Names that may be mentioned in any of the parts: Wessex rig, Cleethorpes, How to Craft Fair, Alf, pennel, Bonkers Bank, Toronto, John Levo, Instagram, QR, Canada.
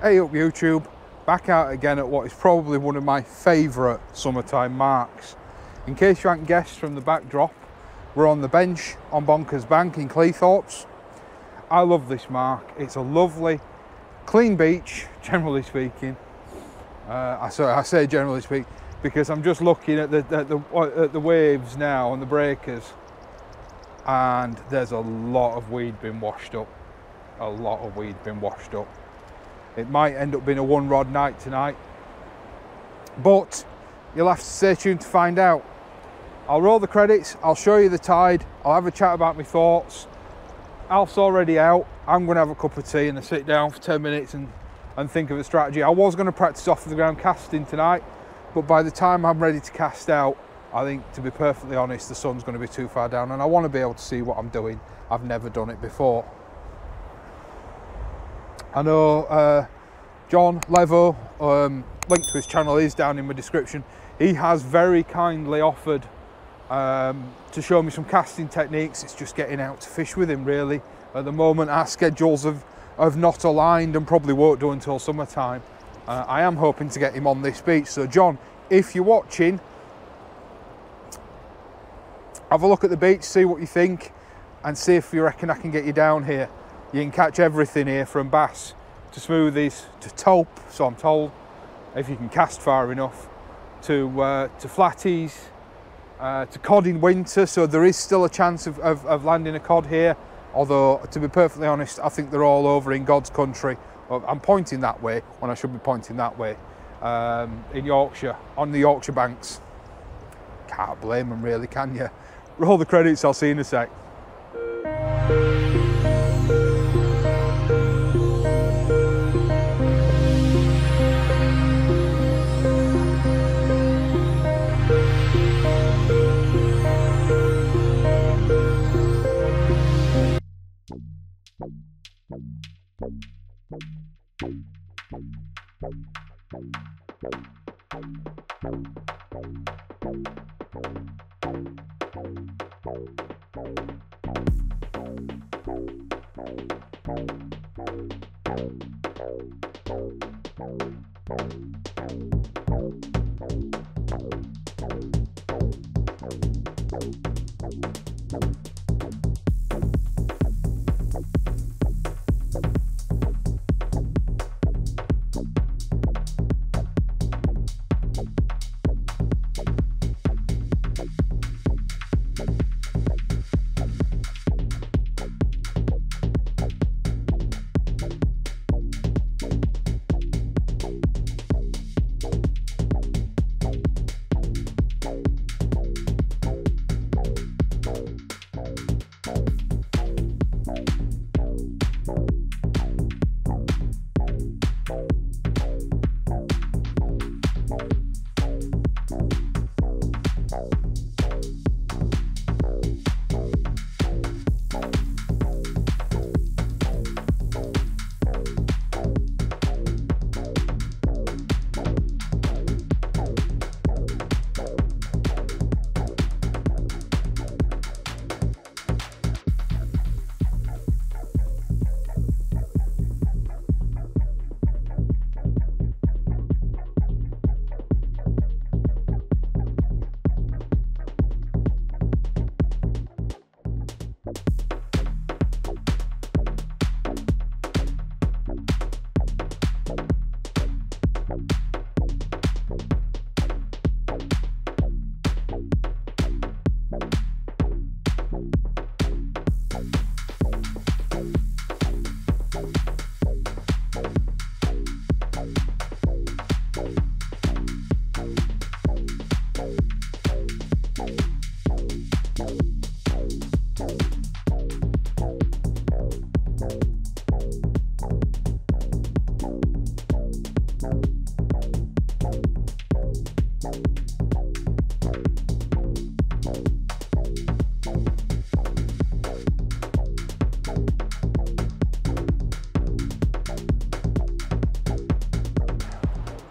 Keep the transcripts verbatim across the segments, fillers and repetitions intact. Hey up YouTube, back out again at what is probably one of my favourite summertime marks. In case you haven't guessed from the backdrop, we're on the bench on Bonkers Bank in Cleethorpes. I love this mark, it's a lovely, clean beach, generally speaking. Uh, I, say, I say generally speak because I'm just looking at the, at, the, at the waves now on the breakers, and there's a lot of weed been washed up, a lot of weed been washed up. It might end up being a one rod night tonight, but you'll have to stay tuned to find out. I'll roll the credits, I'll show you the tide, I'll have a chat about my thoughts. Alf's already out, I'm going to have a cup of tea and a sit down for ten minutes and, and think of a strategy. I was going to practice off the ground casting tonight, but by the time I'm ready to cast out, I think, to be perfectly honest, the sun's going to be too far down and I want to be able to see what I'm doing. I've never done it before. I know uh, John Levo, um, linked to his channel is down in my description. He has very kindly offered um, to show me some casting techniques. It's just getting out to fish with him really. At the moment our schedules have, have not aligned and probably won't do until summertime. Uh, I am hoping to get him on this beach. So John, if you're watching, have a look at the beach, see what you think and see if you reckon I can get you down here. You can catch everything here from bass to smoothies to taupe, so I'm told, if you can cast far enough, to, uh, to flatties, uh, to cod in winter, so there is still a chance of, of, of landing a cod here, although to be perfectly honest I think they're all over in God's country. I'm pointing that way when I should be pointing that way, um, in Yorkshire, on the Yorkshire banks. Can't blame them really, can you? Roll the credits, I'll see you in a sec.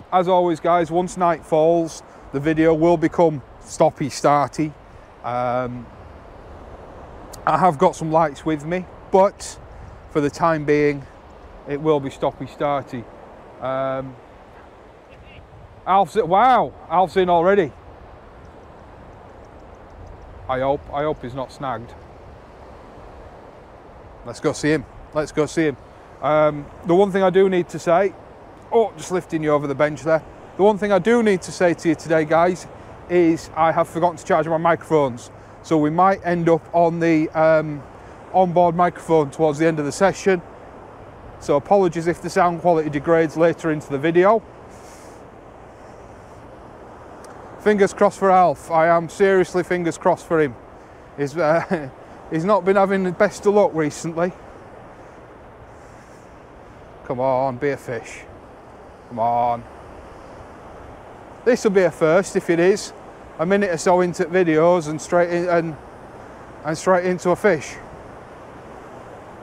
As always guys, once night falls the video will become stoppy starty. um, I have got some lights with me, but for the time being it will be stoppy starty. Um, Alf's in, wow, Alf's in already. I hope, I hope he's not snagged. Let's go see him, let's go see him. Um, the one thing I do need to say, oh, just lifting you over the bench there. The one thing I do need to say to you today, guys, is I have forgotten to charge my microphones. So we might end up on the um, onboard microphone towards the end of the session. So apologies if the sound quality degrades later into the video. Fingers crossed for Alf. I am seriously fingers crossed for him. He's, uh, he's not been having the best of luck recently. Come on, be a fish. Come on. This will be a first if it is. A minute or so into videos and straight in, and and straight into a fish.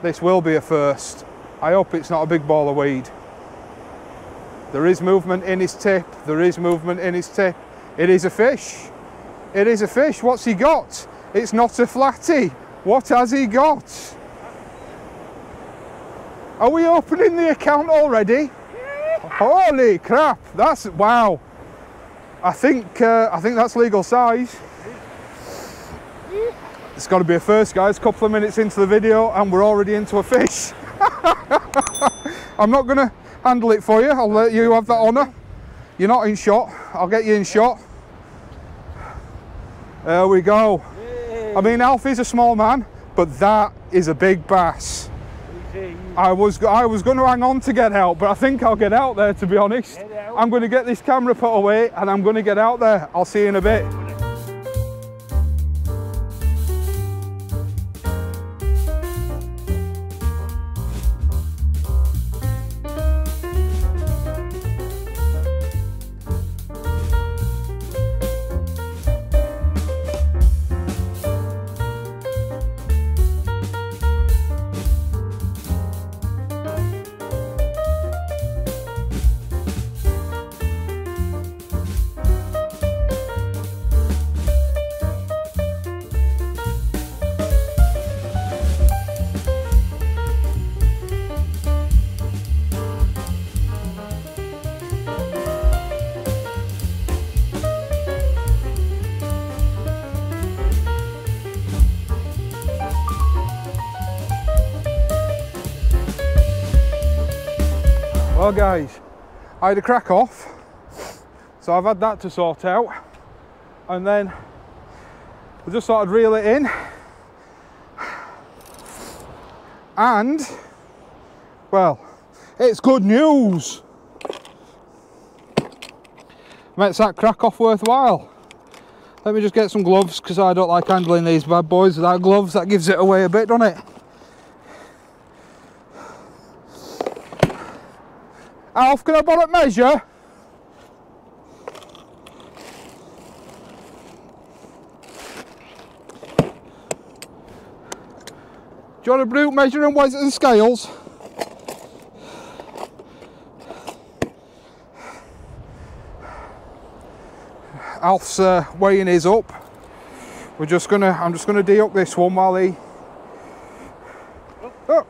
This will be a first. I hope it's not a big ball of weed. There is movement in his tip. There is movement in his tip. It is a fish. It is a fish. What's he got? It's not a flatty. What has he got? Are we opening the account already? Holy crap! That's wow. I think uh, I think that's legal size. It's got to be a first, guys. A couple of minutes into the video, and we're already into a fish. I'm not going to handle it for you. I'll let you have that honour. You're not in shot. I'll get you in shot. There we go. I mean, Alf is a small man, but that is a big bass. I was I was going to hang on to get out, but I think I'll get out there, to be honest. I'm going to get this camera put away, and I'm going to get out there. I'll see you in a bit. Well guys, I had a crack off, so I've had that to sort out, and then I just thought I'd reel it in, and, well, it's good news! Makes that crack off worthwhile. Let me just get some gloves, because I don't like handling these bad boys without gloves. That gives it away a bit, doesn't it? Alf, can I bollock measure? Do you want a brute measure and weights and scales? Alf's uh, weighing his up. We're just gonna, I'm just gonna de-up this one while he. Oh.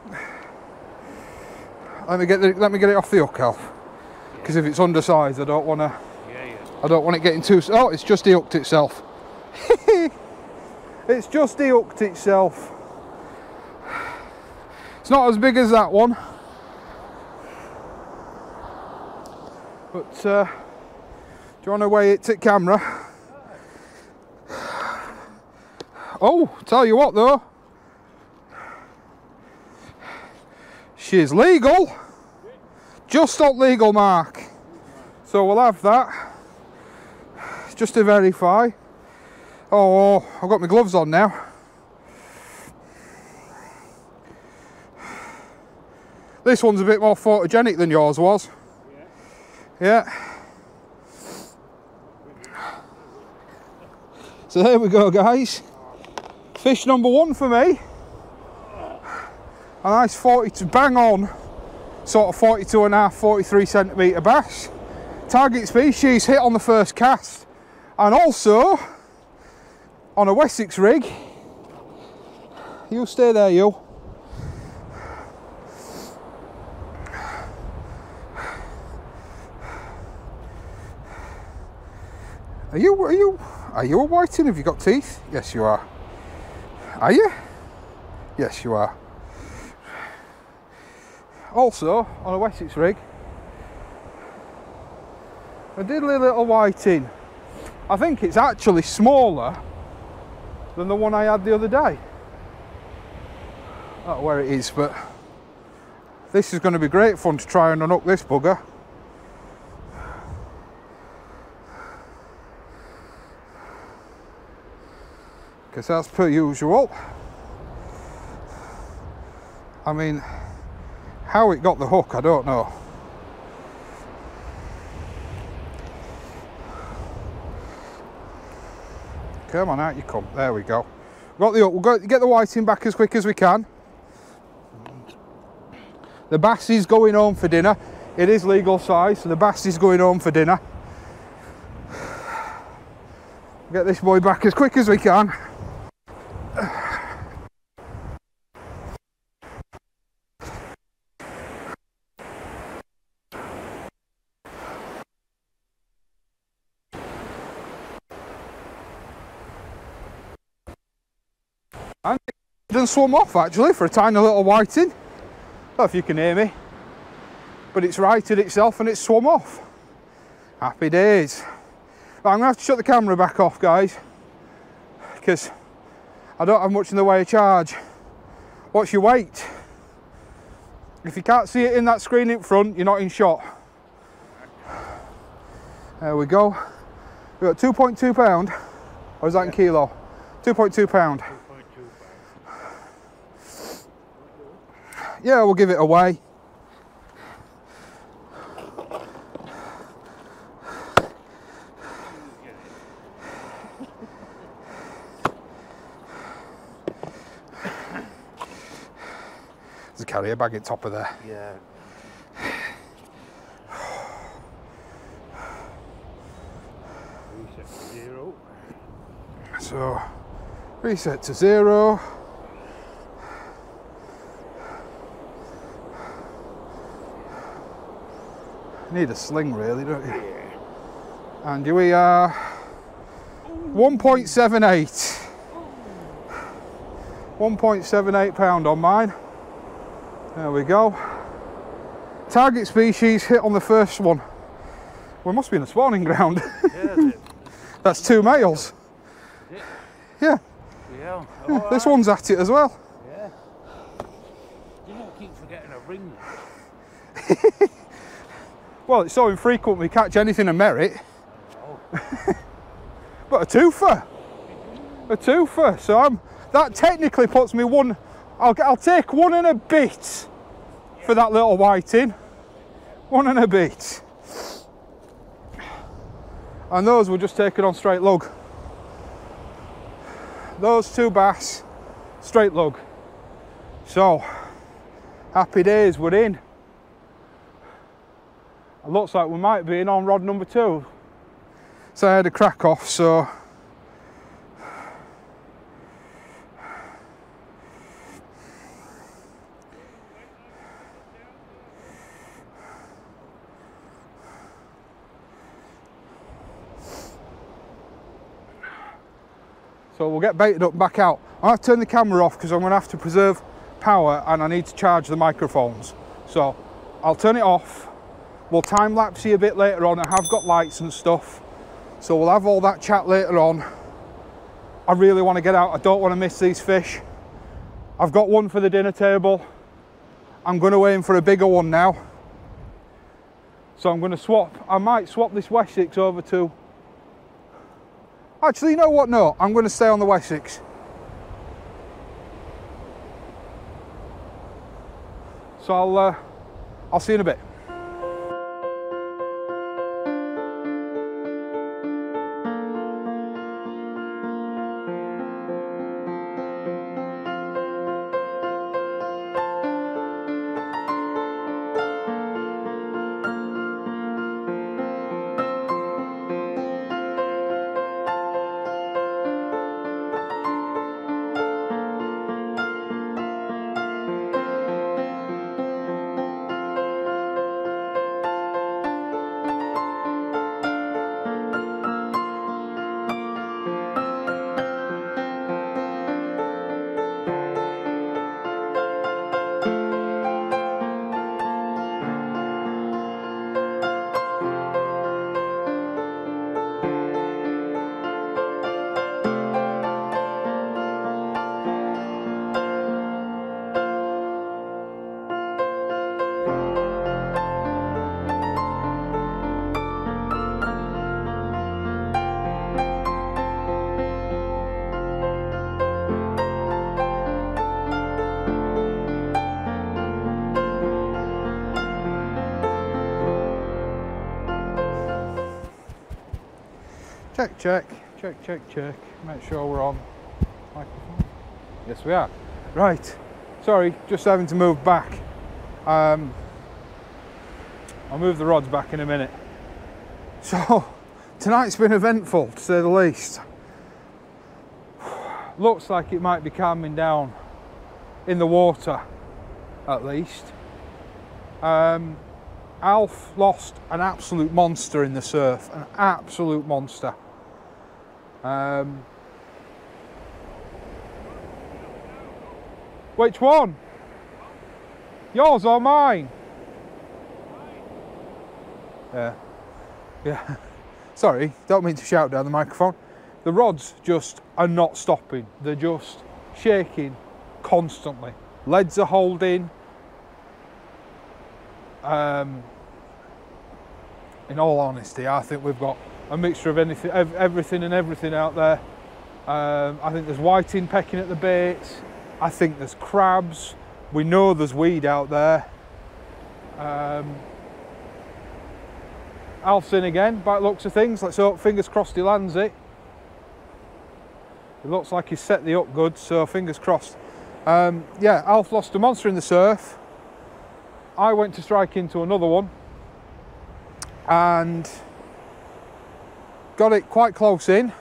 Let me get the, let me get it off the hook, Alf. Because if it's undersized, I don't want to. Yeah, yeah. I don't want it getting too. Oh, it's just de-hooked itself. It's just de-hooked itself. It's not as big as that one, but uh, do you want to weigh it to camera? Oh, tell you what though. She's legal, just on legal mark. So we'll have that, just to verify. Oh, I've got my gloves on now. This one's a bit more photogenic than yours was. Yeah. So there we go, guys. Fish number one for me. A nice forty-two, bang on, sort of forty-two and a half, forty-three centimetre bass. Target species hit on the first cast. And also, on a Wessex rig, you stay there, you. Are you, are you, are you a whiting? Have you got teeth? Yes, you are. Are you? Yes, you are. Also, on a Wessex rig, a diddly little whiting. I think it's actually smaller than the one I had the other day. I don't know where it is, but this is going to be great fun to try and unhook this bugger. Because as per usual, I mean, how it got the hook, I don't know. Come on, out you come. There we go. Got the hook. We'll go get the whiting back as quick as we can. The bass is going home for dinner. It is legal size, so the bass is going home for dinner. Get this boy back as quick as we can. And it didn't swim off actually for a tiny little whiting. I don't know if you can hear me, but it's righted itself and it's swum off. Happy days. Right, I'm going to have to shut the camera back off, guys, because I don't have much in the way of charge. What's your weight? If you can't see it in that screen in front, you're not in shot. There we go. We've got two point two pound, or is that in kilo? two point two pound. Yeah, we'll give it away. There's a carrier bag at the top of there. Yeah. Reset to zero. So, reset to zero. Need a sling really, don't you? Yeah. And here we are, one point seven eight. one point seven eight pound on mine. There we go. Target species hit on the first one. We must be in a spawning ground. Yeah, that's two males. Yeah. Yeah. Yeah. This one's at it as well. Yeah. You know, I keep forgetting I've ringed it. Well, it's so infrequent we catch anything of merit. Oh. But a twofer. A twofer. So I'm, that technically puts me one. I'll, I'll take one and a bit for that little whiting. One and a bit. And those were just taken on straight lug. Those two bass, straight lug. So, happy days, we're in. It looks like we might be in on rod number two. So I had a crack off, so. So we'll get baited up back out. I'll have to turn the camera off because I'm going to have to preserve power and I need to charge the microphones. So I'll turn it off. We'll time-lapse you a bit later on. I have got lights and stuff, so we'll have all that chat later on. I really want to get out. I don't want to miss these fish. I've got one for the dinner table. I'm going to aim for a bigger one now. So I'm going to swap. I might swap this Wessex over to... Actually, you know what? No, I'm going to stay on the Wessex. So I'll, uh, I'll see you in a bit. Check, check, check, check, check. Make sure we're on microphone. Yes, we are. Right. Sorry, just having to move back. Um, I'll move the rods back in a minute. So, tonight's been eventful, to say the least. Looks like it might be calming down in the water, at least. Um, Alf lost an absolute monster in the surf, an absolute monster. Um, which one? Yours or mine? Yeah, yeah. Sorry, don't mean to shout down the microphone. The rods just are not stopping. They're just shaking constantly. Leads are holding. Um, in all honesty, I think we've got a mixture of anything, everything and everything out there. Um, I think there's whiting pecking at the baits. I think there's crabs. We know there's weed out there. Um, Alf's in again, by the looks of things. Let's hope, fingers crossed, he lands it. It looks like he's set the up good, so fingers crossed. Um, yeah, Alf lost a monster in the surf. I went to strike into another one and got it quite close in,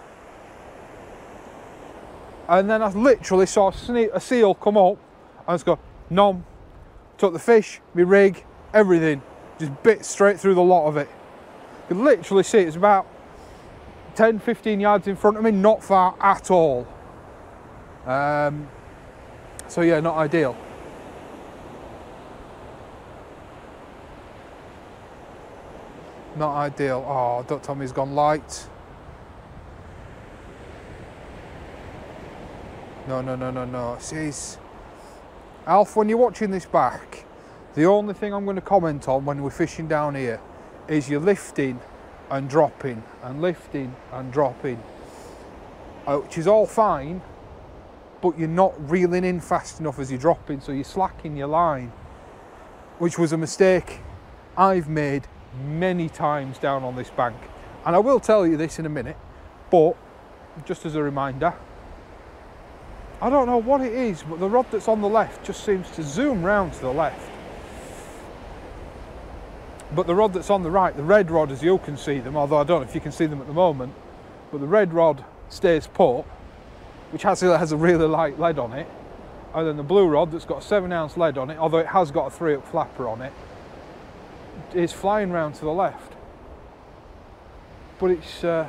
and then I literally saw a seal come up and just go nom, took the fish, my rig, everything, just bit straight through the lot of it. You could literally see it. It's about ten fifteen yards in front of me, not far at all. Um, so yeah, not ideal. Not ideal. Oh, Duck Tommy's gone light. No, no, no, no, no. Jeez. Alf, when you're watching this back, the only thing I'm going to comment on when we're fishing down here is you're lifting and dropping and lifting and dropping, uh, which is all fine, but you're not reeling in fast enough as you're dropping, so you're slacking your line, which was a mistake I've made many times down on this bank. And I will tell you this in a minute, but just as a reminder, I don't know what it is, but the rod that's on the left just seems to zoom round to the left, but the rod that's on the right, the red rod, as you can see them, although I don't know if you can see them at the moment, but the red rod stays put, which has, has a really light lead on it, and then the blue rod that's got a seven ounce lead on it, although it has got a three up flapper on it, is flying round to the left. But it's uh,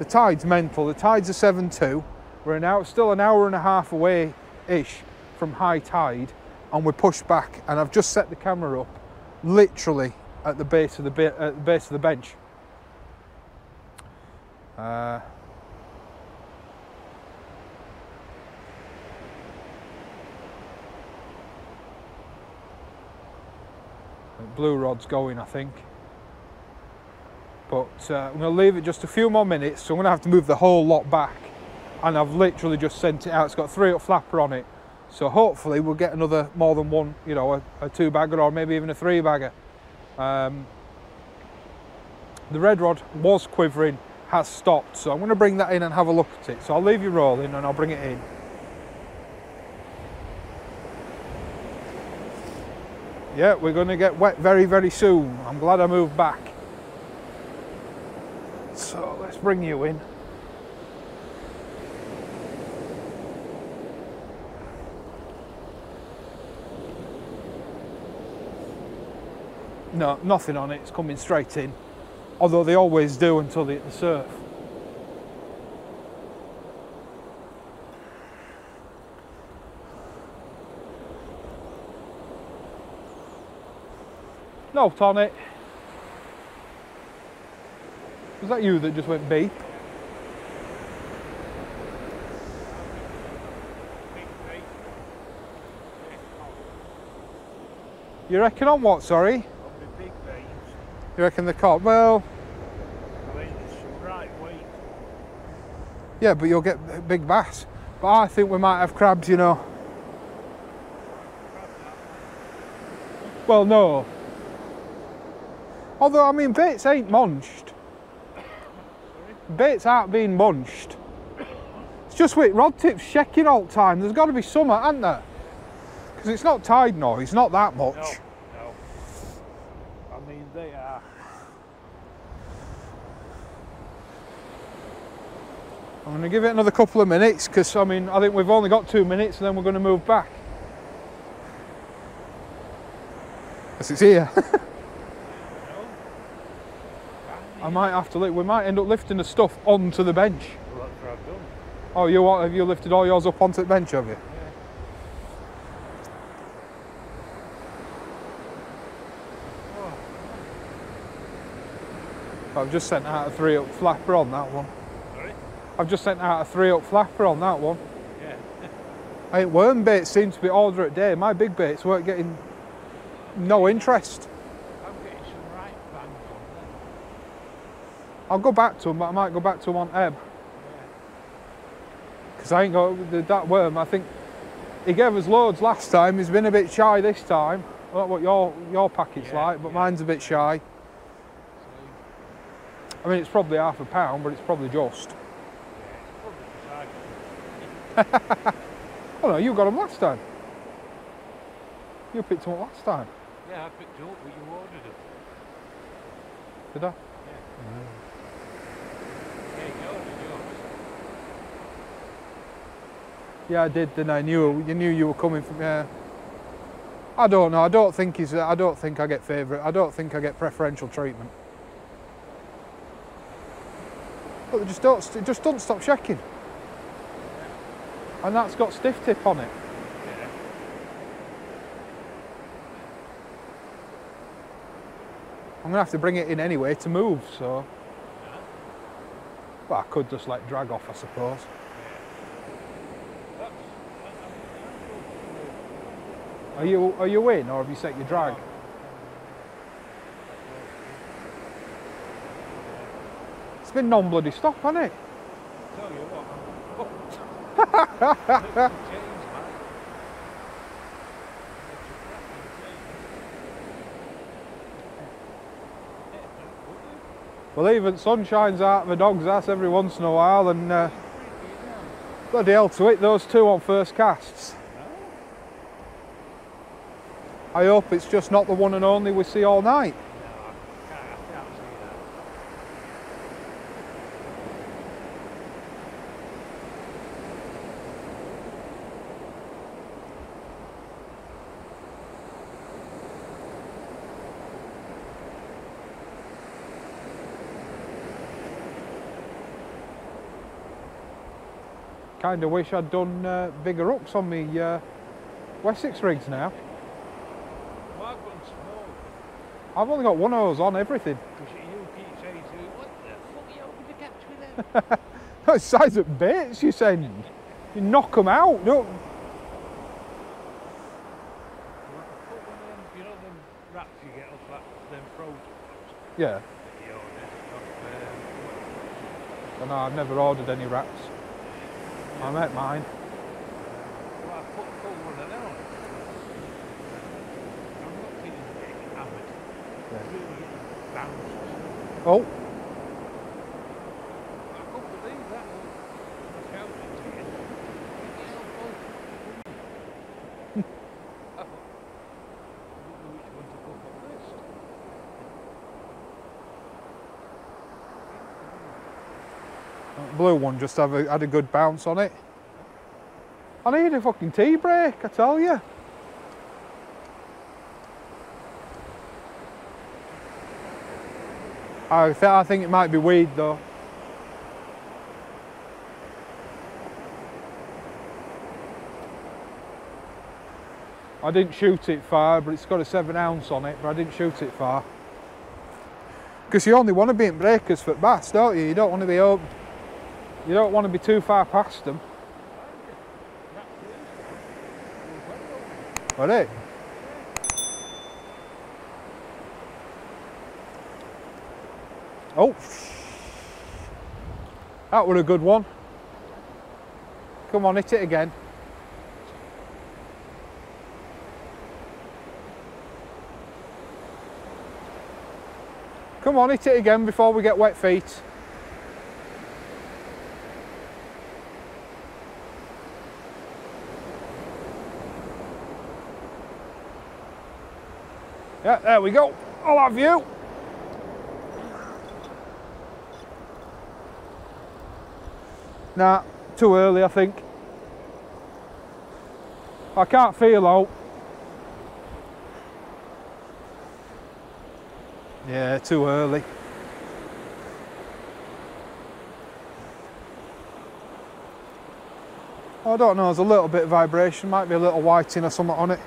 the tide's mental. The tides are seven two. We're an hour, still an hour and a half away ish from high tide, and we're pushed back. And I've just set the camera up literally at the base of the, be at the, base of the bench. Uh, Blue rod's going, I think, but uh, I'm going to leave it just a few more minutes, so I'm going to have to move the whole lot back, and I've literally just sent it out. It's got three up flapper on it, so hopefully we'll get another more than one, you know, a, a two bagger or maybe even a three bagger. Um, the red rod was quivering, has stopped, so I'm going to bring that in and have a look at it. So I'll leave you rolling and I'll bring it in. Yeah, we're going to get wet very, very soon. I'm glad I moved back. So let's bring you in. No, nothing on it. It's coming straight in. Although they always do until they hit the surf. Note on it. Was that you that just went beep? You reckon on what, sorry? On the big bait. You reckon the cod? Well, I mean, it's the right weight. Yeah, but you'll get big bass. But I think we might have crabs, you know. Well, no. Although, I mean, baits ain't munched. Sorry? bits aren't being munched. It's just with rod tips shaking all the time. There's got to be summer, hasn't there? Because it's not tide noise, not that much. No, no. I mean, they are. I'm going to give it another couple of minutes because, I mean, I think we've only got two minutes and then we're going to move back. Because it's here. I might have to lift, we might end up lifting the stuff onto the bench. Well, that's what I've done. Oh, you what, have you lifted all yours up onto the bench, have you? Yeah. Oh. I've just sent out a three up flapper on that one. Sorry? I've just sent out a three up flapper on that one. Yeah. I think worm baits seem to be order at day. My big baits weren't getting no interest. I'll go back to them, but I might go back to them on ebb. Because I ain't got that worm. I think he gave us loads last time. He's been a bit shy this time. I don't know what your, your packet's yeah, like, but yeah. Mine's a bit shy. I mean, it's probably half a pound, but it's probably just. Yeah, it's probably just oh no, you got them last time. You picked them up last time. Yeah, I picked them up, but you ordered them. Did I? Yeah. Mm. Yeah, I did, didn't I? Knew you knew you were coming from. Yeah. I don't know. I don't think he's. I don't think I get favourite. I don't think I get preferential treatment. But they just don't. It just doesn't stop shaking. And that's got stiff tip on it. Yeah. I'm gonna have to bring it in anyway to move. So. Yeah. Well, I could just like drag off, I suppose. Are you are you in, or have you set your drag? It's been non-bloody stop, hasn't it? I tell you what. Well, even sun shines out of a dog's ass every once in a while, and uh, bloody hell to it, those two on first casts. I hope it's just not the one and only we see all night. No, I can't, I can't see that. Kind of wish I'd done uh, bigger hooks on me uh, Wessex rigs now. I've only got one hose on everything. Because you keep saying to me, what the fuck are you hoping to catch with them? That's size of baits you send. You knock them out, don't you? You know them wraps you get off like them frozen ones? Yeah. That you ordered off, um, no, I've never ordered any wraps. Yeah. I met mine. Well, I put, put one of them on. Oh. I couldn't believe that one. That blue one just have a, had a good bounce on it. I need a fucking tea break, I tell you. I, th I think it might be weed though. I didn't shoot it far, but it's got a seven ounce on it, but I didn't shoot it far. Because you only want to be in breakers for bass, don't you? You don't want to be up, you don't want to be too far past them. Got it? Oh, that were a good one. Come on, hit it again. Come on, hit it again before we get wet feet. Yeah, there we go. I'll have you. Nah, too early, I think. I can't feel out. Yeah, too early. I don't know, there's a little bit of vibration, might be a little whiting or something on it.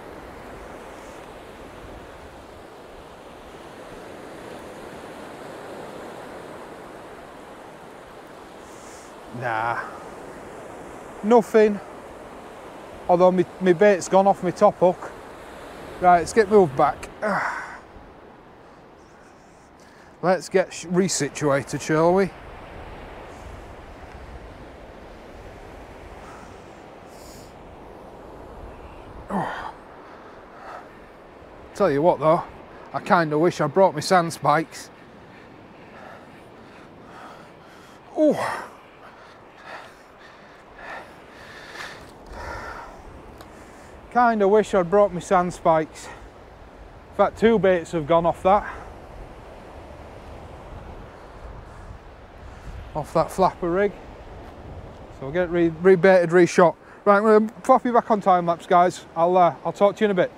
Nah, nothing. Although my, my bait's gone off my top hook. Right, let's get moved back. Let's get resituated, shall we? Oh. Tell you what though, I kind of wish I brought my sand spikes. Oh. Kind of wish I'd brought my sand spikes. In fact, two baits have gone off that. Off that flapper rig. So we'll get it re rebaited, reshot. Right, I'm going to pop you back on time lapse, guys. I'll, uh, I'll talk to you in a bit.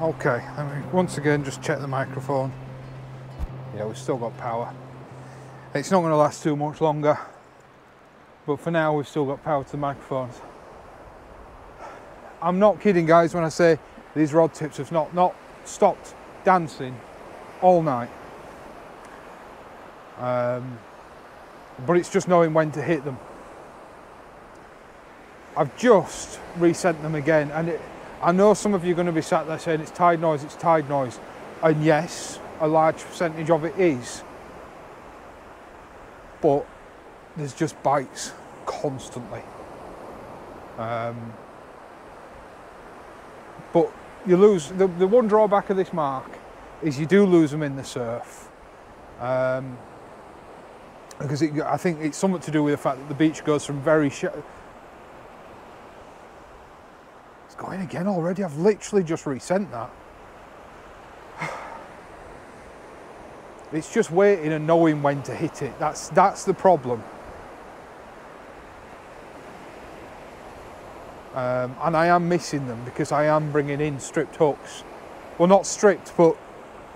Okay, let me once again just check the microphone. Yeah, we've still got power. It's not going to last too much longer, but for now we've still got power to the microphones. I'm not kidding, guys, when I say these rod tips have not, not stopped dancing all night. Um, but it's just knowing when to hit them. I've just resent them again, and it, I know some of you are going to be sat there saying it's tide noise, it's tide noise. And yes, a large percentage of it is. But there's just bites constantly. Um, but you lose, the, the one drawback of this mark is you do lose them in the surf. Um, because it, I think it's somewhat to do with the fact that the beach goes from very sh Going again already. I've literally just resent that. It's just waiting and knowing when to hit it. That's that's the problem. Um, and I am missing them because I am bringing in stripped hooks. Well, not stripped, but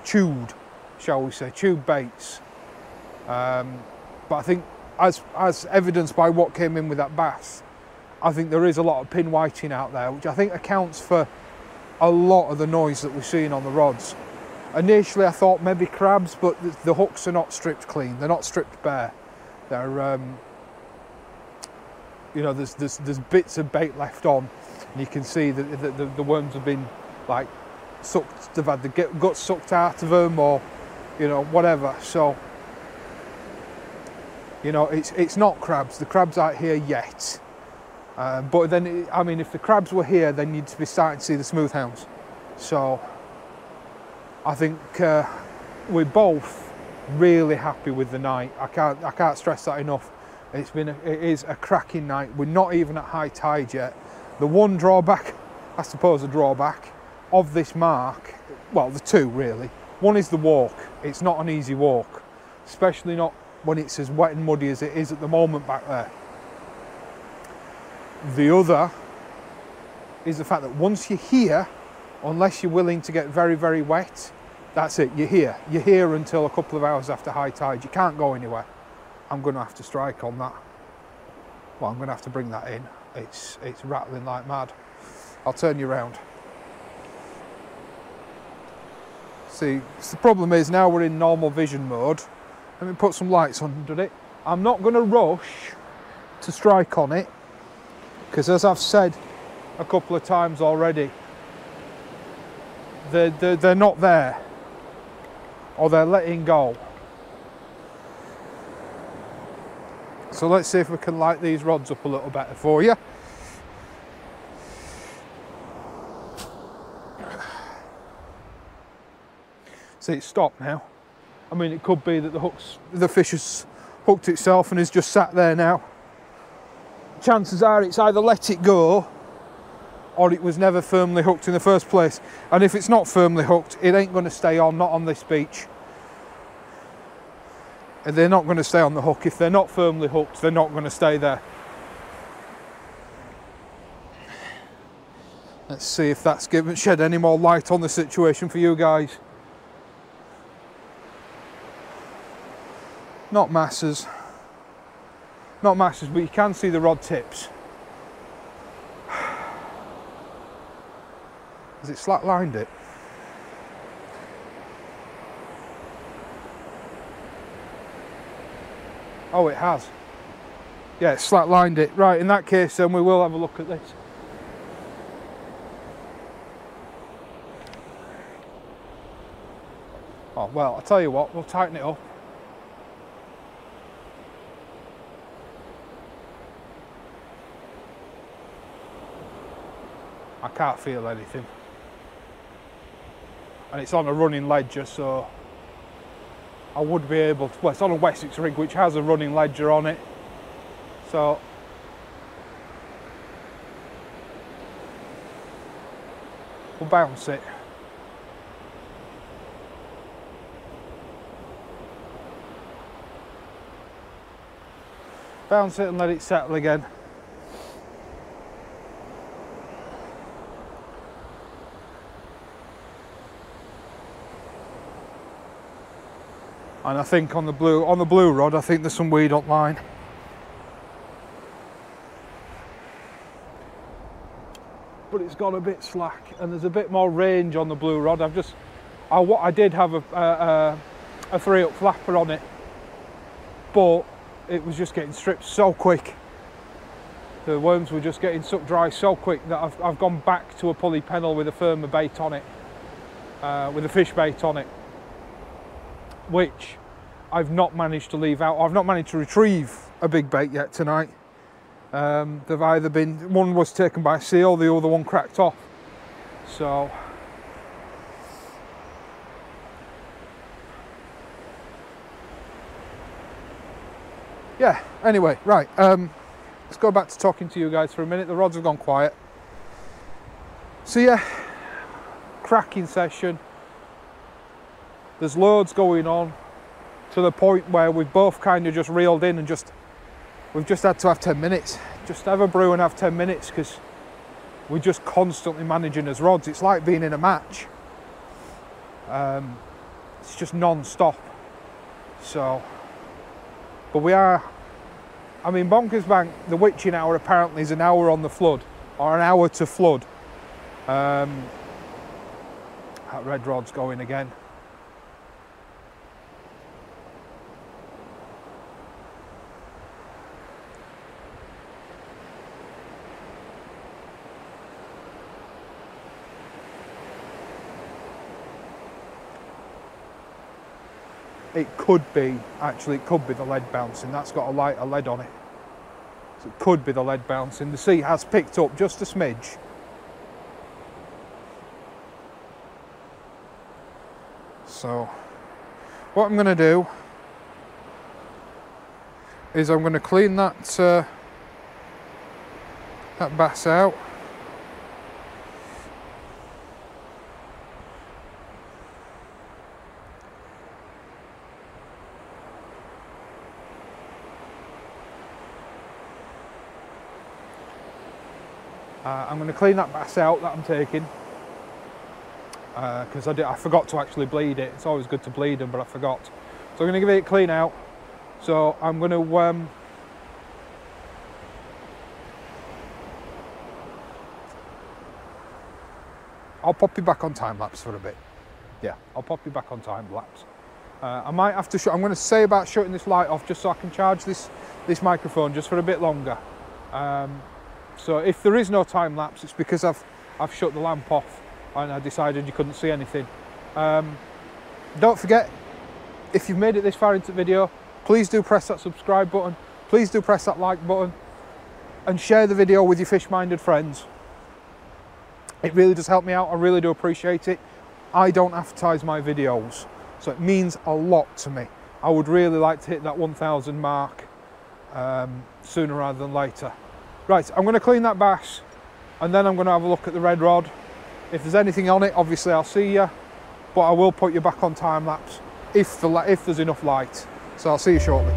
chewed, shall we say, chewed baits. Um, But I think, as, as evidenced by what came in with that bass, I think there is a lot of pin whiting out there, which I think accounts for a lot of the noise that we're seeing on the rods. Initially I thought maybe crabs, but the, the hooks are not stripped clean, they're not stripped bare. They're, um, you know, there's, there's, there's bits of bait left on, and you can see that the, the, the worms have been, like, sucked, they've had the guts sucked out of them, or, you know, whatever. So, you know, it's, it's not crabs. The crabs aren't here yet. Uh, but then, it, I mean, if the crabs were here, then you'd be starting to see the smooth hounds. So, I think uh, we're both really happy with the night. I can't, I can't stress that enough. It's been, a, it is a cracking night. We're not even at high tide yet. The one drawback, I suppose, a drawback of this mark, well, the two really. One is the walk. It's not an easy walk, especially not when it's as wet and muddy as it is at the moment back there. The other is the fact that once you're here, unless you're willing to get very, very wet, that's it, you're here. You're here until a couple of hours after high tide. You can't go anywhere. I'm gonna have to strike on that. Well, I'm gonna have to bring that in. It's, it's rattling like mad. I'll turn you round. See, the problem is now we're in normal vision mode. Let me put some lights under it. I'm not gonna rush to strike on it, because as I've said a couple of times already, They're, they're, they're not there, or they're letting go. So let's see if we can light these rods up a little better for you. See, it's stopped now. I mean, it could be that the hooks, the fish has hooked itself and is just sat there now. Chances are it's either let it go, or it was never firmly hooked in the first place. And if it's not firmly hooked, it ain't going to stay on, not on this beach. And they're not going to stay on the hook. If they're not firmly hooked, they're not going to stay there. Let's see if that's given shed any more light on the situation for you guys. Not masses. Not masses, but you can see the rod tips. Has it slack-lined it? Oh, it has. Yeah, it's slack-lined it. Right, in that case then we will have a look at this. Oh, well, I'll tell you what, we'll tighten it up. I can't feel anything. And it's on a running ledger, so I would be able to, well, it's on a Wessex rig which has a running ledger on it, so we'll bounce it. Bounce it and let it settle again. And I think on the blue on the blue rod, I think there's some weed online. But it's got a bit slack, and there's a bit more range on the blue rod. I've just, I what I did have a a, a three up flapper on it, but it was just getting stripped so quick. The worms were just getting sucked dry so quick that I've I've gone back to a pulley pennel with a firmer bait on it, uh, with a fish bait on it, which I've not managed to leave out. I've not managed to retrieve a big bait yet tonight. Um, they've either been, one was taken by a seal, the other one cracked off. So, yeah, anyway, right. Um, let's go back to talking to you guys for a minute. The rods have gone quiet. So yeah, cracking session. There's loads going on, to the point where we've both kind of just reeled in and just, we've just had to have ten minutes. Just have a brew and have ten minutes, because we're just constantly managing as rods. It's like being in a match. Um, it's just non-stop. So But we are, I mean, Bonkers Bank, the witching hour apparently is an hour on the flood, or an hour to flood. Um, that red rod's going again. It could be, actually it could be the lead bouncing. That's got a lighter lead on it. So it could be the lead bouncing. The sea has picked up just a smidge. So what I'm going to do is I'm going to clean that, uh, that bass out. Uh, I'm going to clean that bass out that I'm taking, because uh, I, did, I forgot to actually bleed it. It's always good to bleed them, but I forgot. So I'm going to give it a clean out. So I'm going to um, I'll pop you back on time lapse for a bit. Yeah, I'll pop you back on time lapse. Uh, I might have to. Sh I'm going to say about shutting this light off just so I can charge this this microphone just for a bit longer. Um, So if there is no time lapse, it's because I've I've shut the lamp off and I decided you couldn't see anything. Um, don't forget, if you've made it this far into the video, please do press that subscribe button. Please do press that like button, and share the video with your fish-minded friends. It really does help me out. I really do appreciate it. I don't advertise my videos, so it means a lot to me. I would really like to hit that one thousand mark um, sooner rather than later. Right, I'm going to clean that bass and then I'm going to have a look at the red rod. If there's anything on it, obviously I'll see you, but I will put you back on time lapse if, the, if there's enough light. So I'll see you shortly.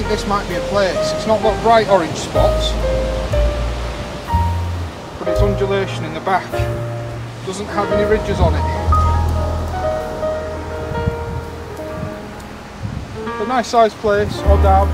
think this might be a place. It's not got bright orange spots, but it's undulation in the back. Doesn't have any ridges on it. It's a nice sized place, or down.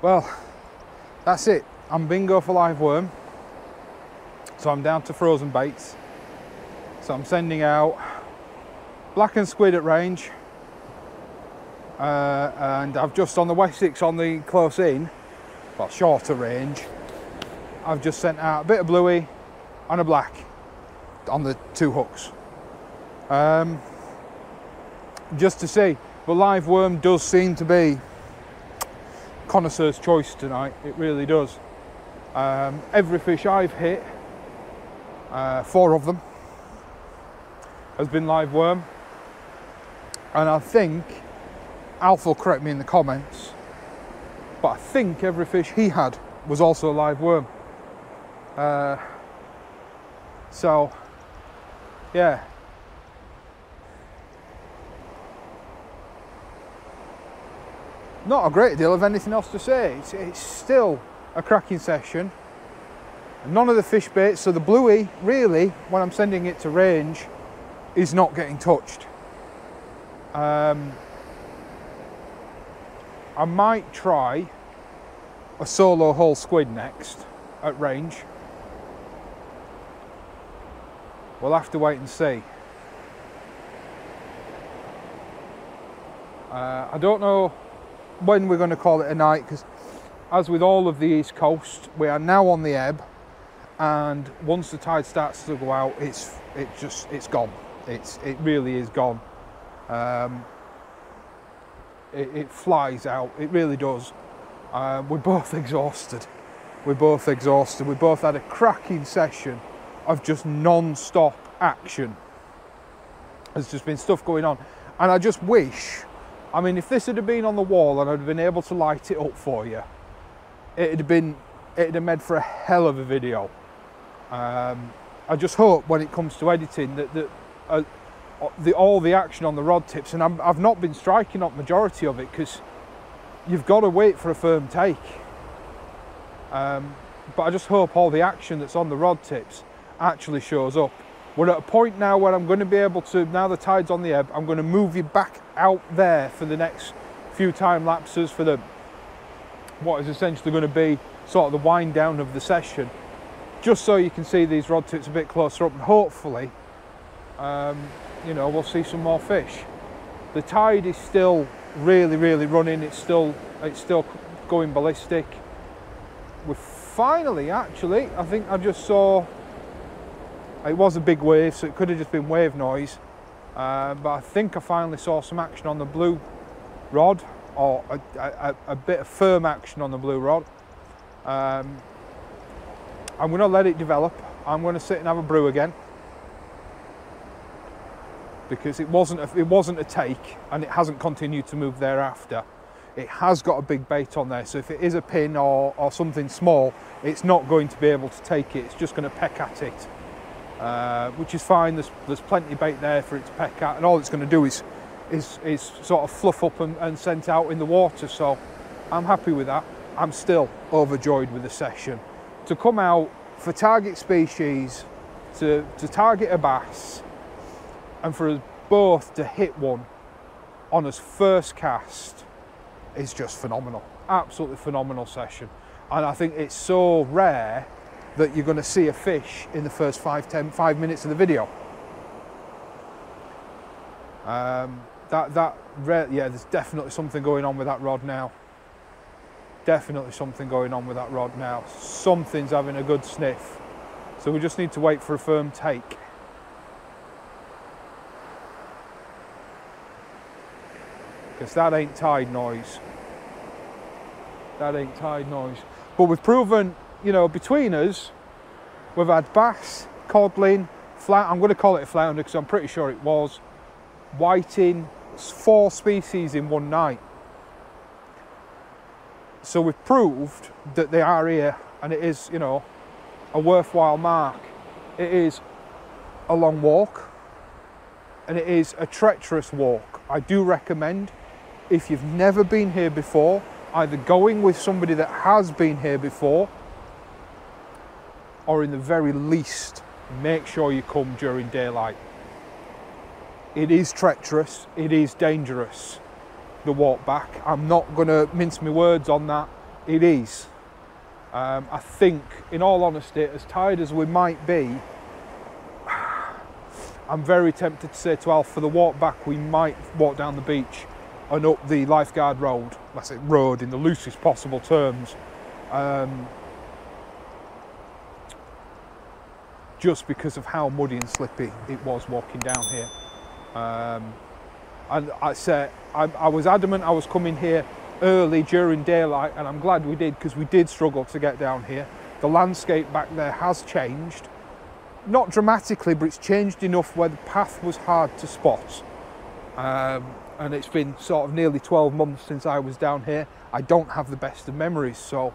Well, that's it. I'm bingo for live worm, so I'm down to frozen baits. So I'm sending out black and squid at range, uh, and I've just on the Wessex on the close in, well, shorter range, I've just sent out a bit of bluey and a black on the two hooks, um, just to see. But live worm does seem to be connoisseur's choice tonight, it really does. Um, every fish I've hit, uh, four of them, has been live worm. And I think, Alf will correct me in the comments, but I think every fish he had was also live worm. Uh, so, yeah. Not a great deal of anything else to say. It's, it's still a cracking session. None of the fish baits, so the bluey, really, when I'm sending it to range, is not getting touched. Um, I might try a solo haul squid next at range. We'll have to wait and see. Uh, I don't know when we're going to call it a night, because as with all of the East Coast, we are now on the ebb, and once the tide starts to go out, it's it just it's gone. It's it really is gone. Um, it, it flies out. It really does. Uh, we're both exhausted. We're both exhausted. We both had a cracking session of just non-stop action. There's just been stuff going on. And I just wish, I mean, if this had been on the wall and I'd been able to light it up for you, it'd have been, it'd have made for a hell of a video. Um, I just hope when it comes to editing that, that uh, the, all the action on the rod tips, and I'm, I've not been striking up majority of it because you've got to wait for a firm take. Um, but I just hope all the action that's on the rod tips actually shows up. We're at a point now where I'm going to be able to, now the tide's on the ebb, I'm going to move you back out there for the next few time lapses for the, what is essentially going to be sort of the wind down of the session, just so you can see these rod tips a bit closer up, and hopefully, um, you know, we'll see some more fish. The tide is still really, really running. It's still, it's still going ballistic. We're finally, actually, I think I just saw, it was a big wave, so it could have just been wave noise, uh, but I think I finally saw some action on the blue rod, or a, a, a bit of firm action on the blue rod. Um, I'm going to let it develop. I'm going to sit and have a brew again, because it wasn't a, it wasn't a take, and it hasn't continued to move thereafter. It has got a big bait on there, so if it is a pin or, or something small, it's not going to be able to take it. It's just going to peck at it, uh, which is fine. There's, there's plenty of bait there for it to peck at, and all it's going to do is, is, is sort of fluff up and, and sent out in the water, so I'm happy with that. I'm still overjoyed with the session. To come out for target species, to, to target a bass, and for us both to hit one on us first cast is just phenomenal. Absolutely phenomenal session. And I think it's so rare that you're going to see a fish in the first five, ten, five minutes of the video. Um, that, that, yeah, there's definitely something going on with that rod now. Definitely something going on with that rod now. Something's having a good sniff. So we just need to wait for a firm take. Because that ain't tide noise. That ain't tide noise. But we've proven, you know, between us, we've had bass, codling, flat, I'm going to call it a flounder because I'm pretty sure it was, whiting, four species in one night. So we've proved that they are here, and it is, you know, a worthwhile mark. It is a long walk, and it is a treacherous walk. I do recommend, if you've never been here before, either going with somebody that has been here before, or in the very least, make sure you come during daylight. It is treacherous, it is dangerous, the walk back. I'm not going to mince my words on that. It is. Um, I think, in all honesty, as tired as we might be, I'm very tempted to say to Alf, for the walk back, we might walk down the beach and up the lifeguard road. That's it, road in the loosest possible terms. Um, just because of how muddy and slippy it was walking down here. Um, And I said, I, I was adamant I was coming here early during daylight, and I'm glad we did, because we did struggle to get down here. The landscape back there has changed. Not dramatically, but it's changed enough where the path was hard to spot. Um, and it's been sort of nearly twelve months since I was down here. I don't have the best of memories. So,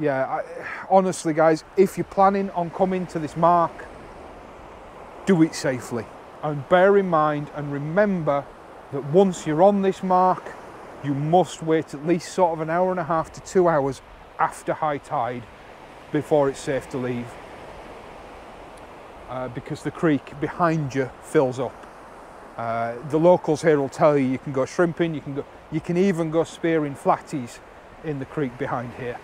yeah, I, honestly, guys, if you're planning on coming to this mark, do it safely. And bear in mind and remember that once you're on this mark, you must wait at least sort of an hour and a half to two hours after high tide before it's safe to leave, uh, because the creek behind you fills up. Uh, the locals here will tell you you can go shrimping, you can go, you can even go spearing flatties in the creek behind here,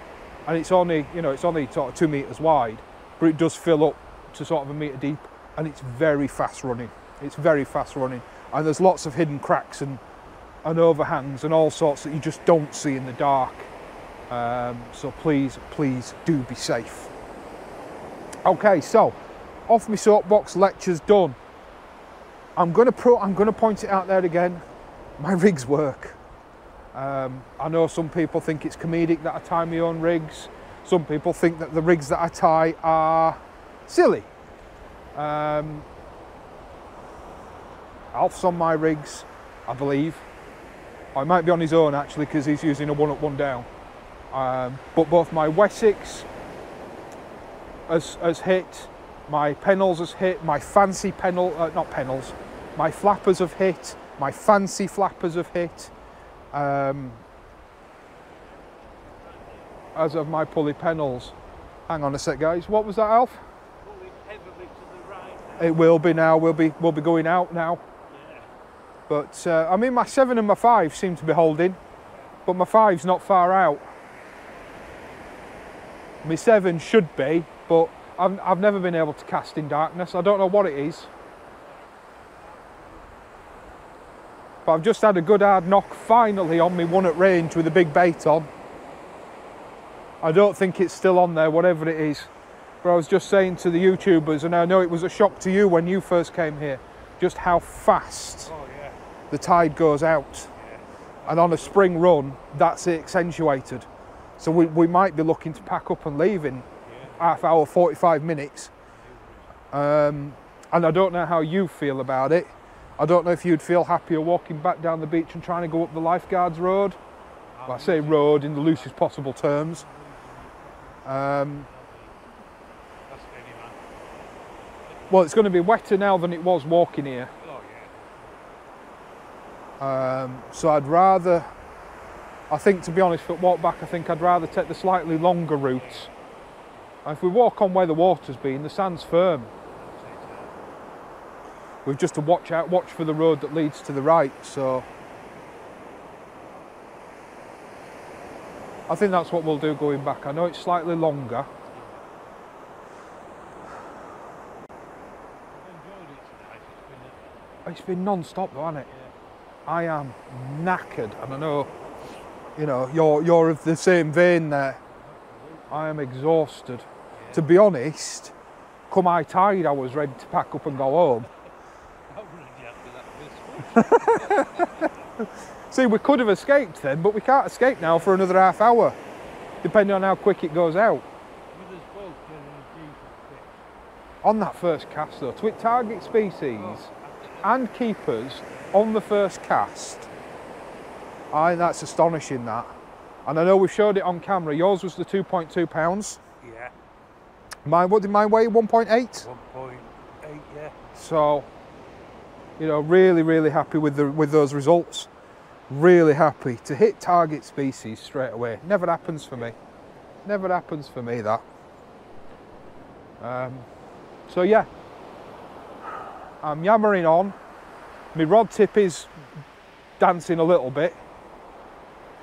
and it's only, you know, it's only sort of two meters wide, but it does fill up to sort of a meter deep, and it's very fast running. It's very fast running. And there's lots of hidden cracks and, and overhangs and all sorts that you just don't see in the dark. Um, so please, please do be safe. Okay, so off my soapbox, lecture's done. I'm gonna, pro I'm gonna point it out there again. My rigs work. Um, I know some people think it's comedic that I tie my own rigs. Some people think that the rigs that I tie are silly. Um, Alf's on my rigs, I believe. I might be on his own actually, because he's using a one up, one down. Um, but both my Wessex has, has hit, my pennels has hit, my fancy pennel, uh, not pennels, my flappers have hit, my fancy flappers have hit. Um, as of my pulley pennels. Hang on a sec, guys. What was that, Alf? Pulling heavily to the right. It will be now. We'll be we'll be going out now. Yeah. But uh, I mean, my seven and my five seem to be holding, but my five's not far out. My seven should be, but I've I've never been able to cast in darkness. I don't know what it is. But I've just had a good hard knock finally on me one at range with a big bait on. I don't think it's still on there, whatever it is. But I was just saying to the YouTubers, and I know it was a shock to you when you first came here, just how fast oh, yeah. the tide goes out. Yeah. And on a spring run, that's accentuated. So we, we might be looking to pack up and leave in yeah. half hour, forty-five minutes. Um, and I don't know how you feel about it. I don't know if you'd feel happier walking back down the beach and trying to go up the lifeguards road. Well, I say road in the loosest possible terms. Um, well, it's going to be wetter now than it was walking here. Um, so I'd rather, I think to be honest, for walk back, I think I'd rather take the slightly longer route. And if we walk on where the water's been, the sand's firm. We've just to watch out, watch for the road that leads to the right. So I think that's what we'll do going back. I know it's slightly longer. It's been non-stop though, hasn't it? Yeah. I am knackered, and I know, you know, you're, you're of the same vein there. I am exhausted. Yeah. To be honest, come high tide, I was ready to pack up and go home. See, we could have escaped then, but we can't escape now for another half hour, depending on how quick it goes out. On that first cast though, to target species and keepers on the first cast, I that's astonishing that. And I know we've showed it on camera. Yours was the two point two pounds. Yeah. Mine, what did mine weigh? one point eight? one point eight, yeah. So, you know, really, really happy with the with those results. Really happy to hit target species straight away. Never happens for me. Never happens for me that. Um, so yeah, I'm yammering on. My rod tip is dancing a little bit.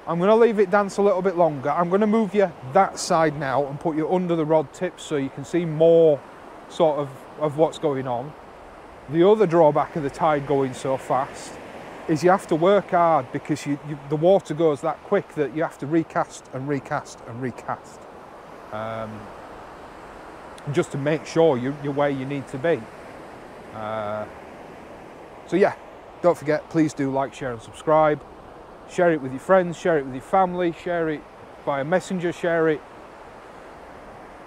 I'm going to leave it dance a little bit longer. I'm going to move you that side now and put you under the rod tip so you can see more sort of of what's going on. The other drawback of the tide going so fast is you have to work hard because you, you, the water goes that quick that you have to recast and recast and recast um, just to make sure you, you're where you need to be. Uh, so yeah, don't forget, please do like, share and subscribe. Share it with your friends, share it with your family, share it via messenger, share it,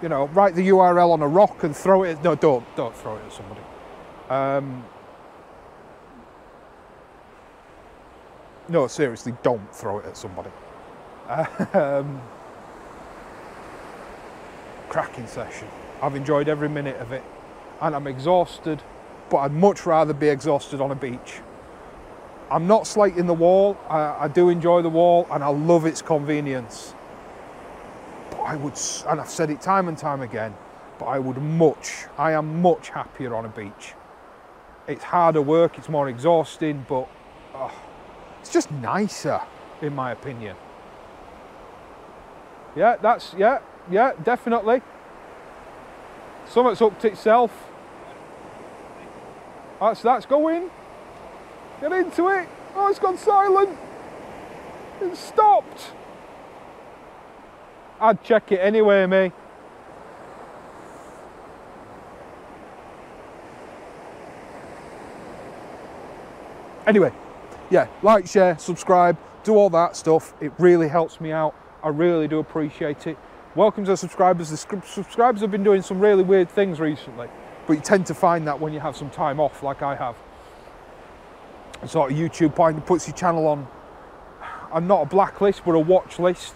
you know, write the U R L on a rock and throw it, no, don't, don't throw it at somebody. Um, no, seriously, don't throw it at somebody. Um, cracking session. I've enjoyed every minute of it, and I'm exhausted, but I'd much rather be exhausted on a beach. I'm not slating the wall. I, I do enjoy the wall, and I love its convenience. But I would, and I've said it time and time again, but I would much, I am much happier on a beach. It's harder work, it's more exhausting, but oh, it's just nicer, in my opinion. Yeah, that's, yeah, yeah, definitely. Something's upped itself. That's, that's going. Get into it. Oh, it's gone silent. It's stopped. I'd check it anyway, me. Anyway, yeah, like, share, subscribe, do all that stuff. It really helps me out. I really do appreciate it. Welcome to the subscribers. The subscribers have been doing some really weird things recently, but you tend to find that when you have some time off like I have. sort of YouTube point and puts your channel on, I'm not a blacklist, but a watch list.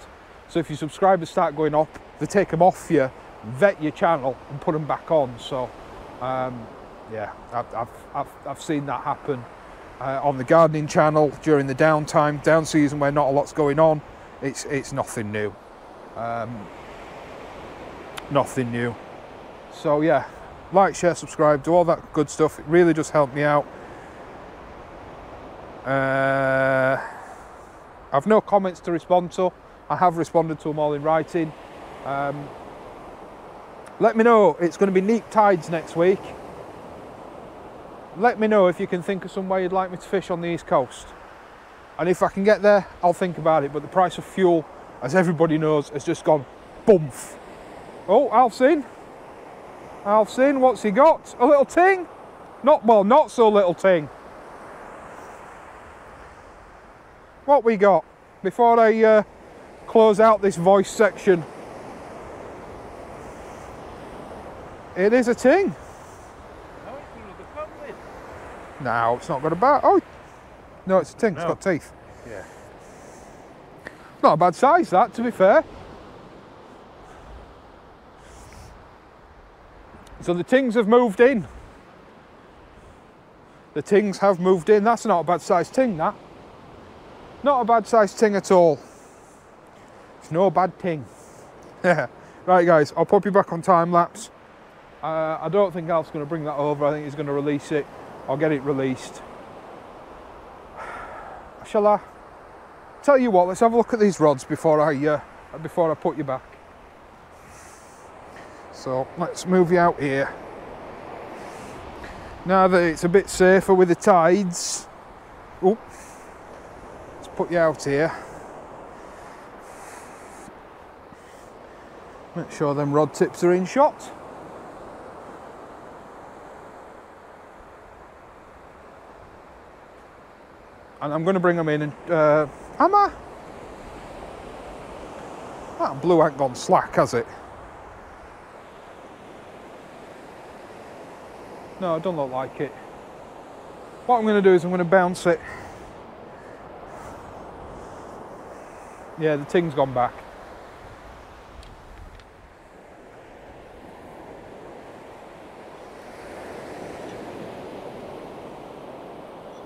So if your subscribers start going up, they take them off you, vet your channel and put them back on. So um, yeah, I've, I've, I've, I've seen that happen uh, on the gardening channel during the downtime, down season where not a lot's going on. It's, it's nothing new, um, nothing new. So yeah, like, share, subscribe, do all that good stuff. It really does help me out. Uh, I've no comments to respond to. I have responded to them all in writing. Um, let me know. It's going to be neap tides next week. Let me know if you can think of somewhere you'd like me to fish on the East Coast. And if I can get there, I'll think about it. But the price of fuel, as everybody knows, has just gone boomph. Oh, Alf's in. Alf's in. What's he got? A little ting? Not, well, not so little ting. What we got before I uh, close out this voice section? It is a ting. No, it's another pop lid. No, it's not got a bat. Oh, no, it's a ting. No. It's got teeth. Yeah. Not a bad size, that, to be fair. So the tings have moved in. The tings have moved in. That's not a bad size ting, that. Not a bad sized ting at all. It's no bad ting. Right guys, I'll pop you back on time lapse. Uh, I don't think Alf's going to bring that over. I think he's going to release it. I'll get it released. Shall I? Tell you what, let's have a look at these rods before I, uh, before I put you back. So let's move you out here. Now that it's a bit safer with the tides. Oh. Put you out here. Make sure them rod tips are in shot. And I'm going to bring them in and uh, am I? That blue ain't gone slack, has it? No, it don't look like it. What I'm going to do is I'm going to bounce it. Yeah, the ting's gone back.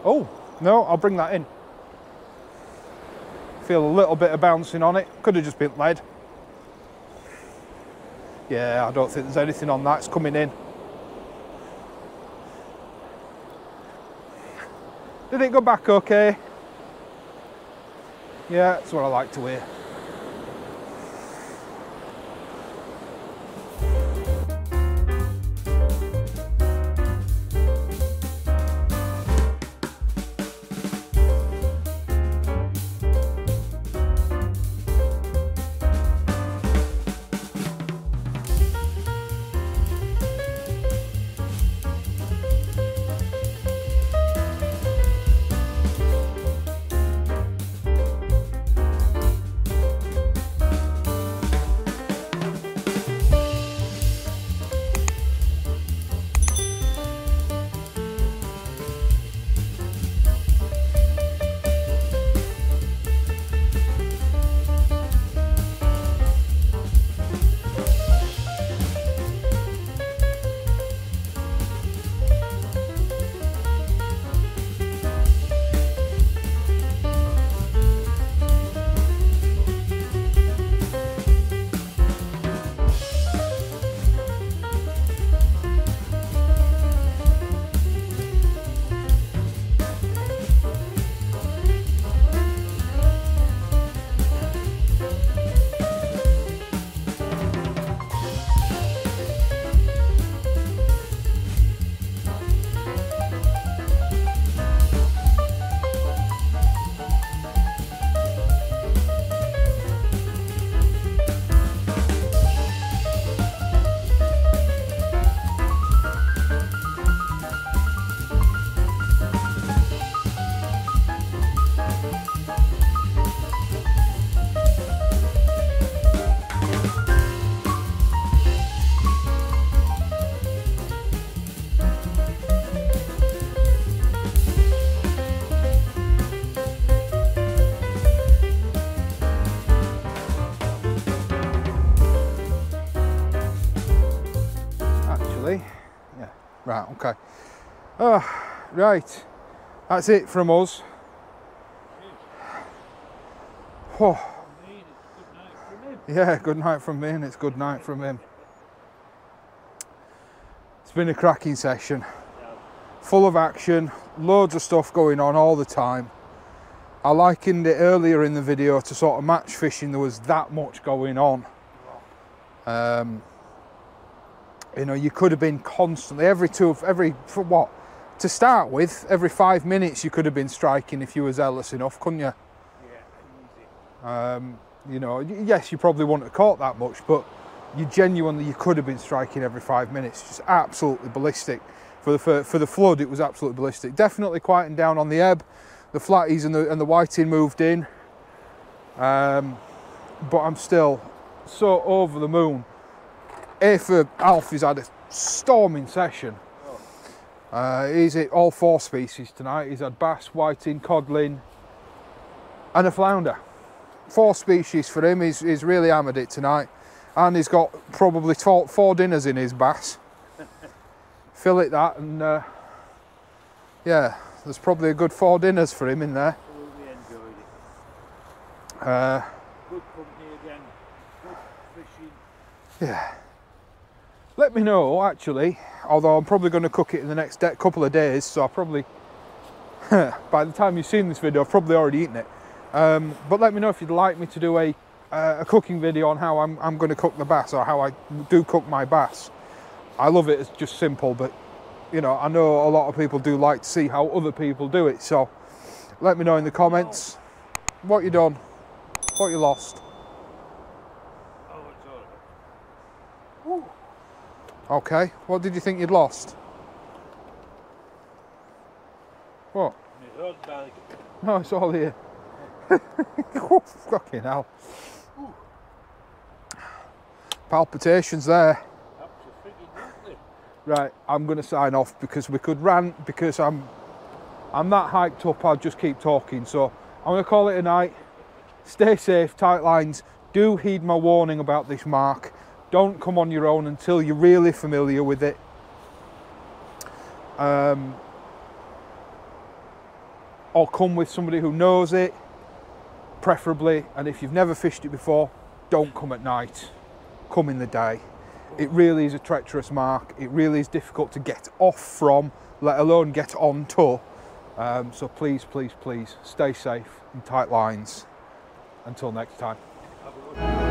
Oh, no, I'll bring that in. Feel a little bit of bouncing on it. Could have just been lead. Yeah, I don't think there's anything on that. It's coming in. Did it go back okay? Yeah, that's what I like to wear. Right, okay. Oh, right, that's it from us. Oh. Yeah, good night from me, and it's good night from him. It's been a cracking session. Full of action, loads of stuff going on all the time. I likened it earlier in the video to sort of match fishing. There was that much going on. Um, you know, you could have been constantly, every two, every, for what? To start with, every five minutes you could have been striking if you were zealous enough, couldn't you? Yeah, easy. Um, you know, yes, you probably wouldn't have caught that much, but you genuinely, you could have been striking every five minutes. Just absolutely ballistic. For the, for, for the flood, it was absolutely ballistic. Definitely quieting down on the ebb. The flatties and the, and the whiting moved in. Um, but I'm still so over the moon. A for Alf, he's had a storming session. Uh, he's hit all four species tonight. He's had bass, whiting, codling, and a flounder. Four species for him. He's, he's really hammered it tonight, and he's got probably four dinners in his bass. Fillet that, and uh, yeah, there's probably a good four dinners for him in there. Absolutely enjoyed it. Uh, good company again. Good fishing. Yeah. Let me know, actually. Although I'm probably going to cook it in the next couple of days, so I probably by the time you've seen this video, I've probably already eaten it. Um, but let me know if you'd like me to do a, uh, a cooking video on how I'm, I'm going to cook the bass, or how I do cook my bass. I love it, it's just simple, but you know, I know a lot of people do like to see how other people do it, so let me know in the comments what you done, what you lost. Oh, it's all right. Okay, what did you think you'd lost? What? No, it's all here. Oh, fucking hell. Ooh. Palpitations there. Right, I'm going to sign off because we could rant, because I'm I'm that hyped up, I'll just keep talking. So I'm going to call it a night. Stay safe, tight lines. Do heed my warning about this mark. Don't come on your own until you're really familiar with it. Um, or come with somebody who knows it, preferably. And if you've never fished it before, don't come at night. Come in the day. It really is a treacherous mark. It really is difficult to get off from, let alone get on to. Um, so please, please, please stay safe in tight lines. Until next time.